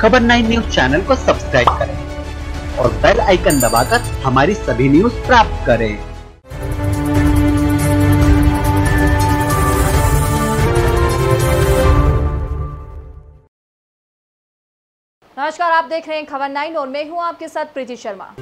खबर 9 news channel को subscribe करें और बेल आइकन दबाकर हमारी सभी न्यूज प्राप्त करें। नमस्कार, आप देख रहे हैं खबर 9 और मैं हूं आपके साथ प्रीति शर्मा।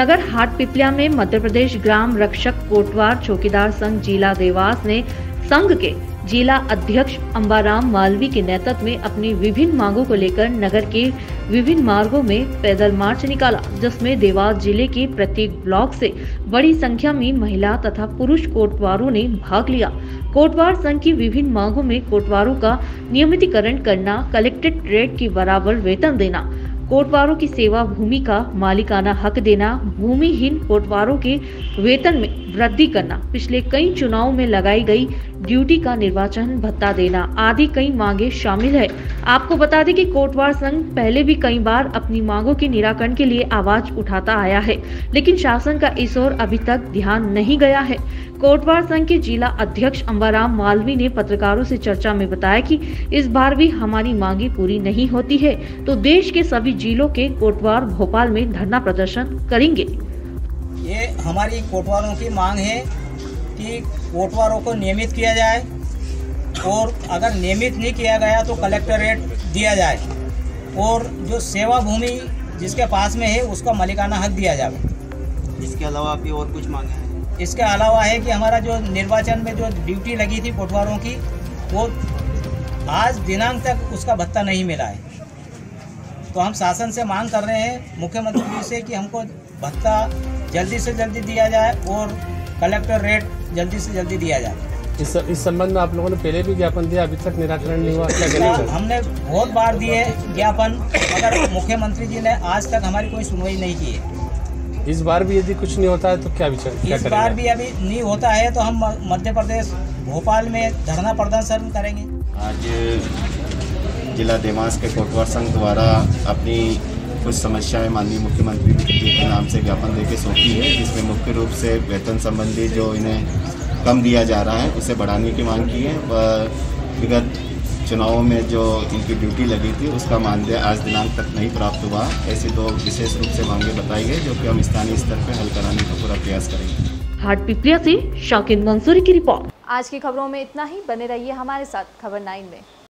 नगर हाट पिपलिया में मध्य प्रदेश ग्राम रक्षक कोटवार चौकीदार संघ जिला देवास ने संघ के जिला अध्यक्ष अंबाराम मालवी के नेतृत्व में अपनी विभिन्न मांगों को लेकर नगर के विभिन्न मार्गों में पैदल मार्च निकाला, जिसमें देवास जिले के प्रत्येक ब्लॉक से बड़ी संख्या में महिला तथा पुरुष कोटवारों ने भाग लिया। कोटवार संघ की विभिन्न मांगों में कोटवारों का नियमितीकरण करना, कलेक्टेड रेट की बराबर वेतन देना, कोटवारों की सेवा भूमि का मालिकाना हक देना, भूमिहीन कोटवारों के वेतन में वृद्धि करना, पिछले कई चुनाव में लगाई गई ड्यूटी का निर्वाचन भत्ता देना आदि कई मांगे शामिल है। आपको बता दें कि कोटवार संघ पहले भी कई बार अपनी मांगों के निराकरण के लिए आवाज उठाता आया है, लेकिन शासन का इस ओर अभी तक ध्यान नहीं गया है। कोटवार संघ के जिला अध्यक्ष अंबाराम मालवी ने पत्रकारों से चर्चा में बताया कि इस बार भी हमारी मांगे पूरी नहीं होती है तो देश के सभी जिलों के कोटवार भोपाल में धरना प्रदर्शन करेंगे। ये हमारी कोटवारों की मांग है कि कोटवारों को नियमित किया जाए और अगर नियमित नहीं किया गया तो कलेक्टरेट दिया जाए और जो सेवा भूमि जिसके पास में है उसका मालिकाना हक दिया जाए। इसके अलावा आपकी और कुछ मांगे हैं? इसके अलावा है कि हमारा जो निर्वाचन में जो ड्यूटी लगी थी कोटवारों की वो आज दिनांक तक उसका भत्ता नहीं मिला है, तो हम शासन से मांग कर रहे हैं मुख्यमंत्री जी से कि हमको भत्ता जल्दी से जल्दी दिया जाए और कलेक्टर रेट जल्दी से जल्दी दिया जाए। इस संबंध में आप लोगों ने पहले भी ज्ञापन दिया, अभी तक निराकरण नहीं हुआ, क्या करेंगे? हमने बहुत बार दिए ज्ञापन, मगर मुख्यमंत्री जी ने आज तक हमारी कोई सुनवाई नहीं की है। इस बार भी यदि कुछ नहीं होता है तो क्या विचार? इस बार भी अभी नहीं होता है तो हम मध्य प्रदेश भोपाल में धरना प्रदर्शन करेंगे। आज जिला देवास के कोटवार संघ द्वारा अपनी कुछ समस्याएं माननीय मुख्यमंत्री जी के नाम से ज्ञापन देके सौंपी है, जिसमें मुख्य रूप से वेतन संबंधी जो इन्हें कम दिया जा रहा है उसे बढ़ाने की मांग की है। विगत चुनावों में जो इनकी ड्यूटी लगी थी उसका मानदेय आज दिनांक तक नहीं प्राप्त हुआ। ऐसी दो विशेष रूप से मांगे बताई गई जो कि हम स्थानीय स्तर पर हल कराने का पूरा प्रयास करेंगे। हाट पिपलिया से शौकिन मंसूरी की रिपोर्ट। आज की खबरों में इतना ही, बने रहिए हमारे साथ खबर 9 में।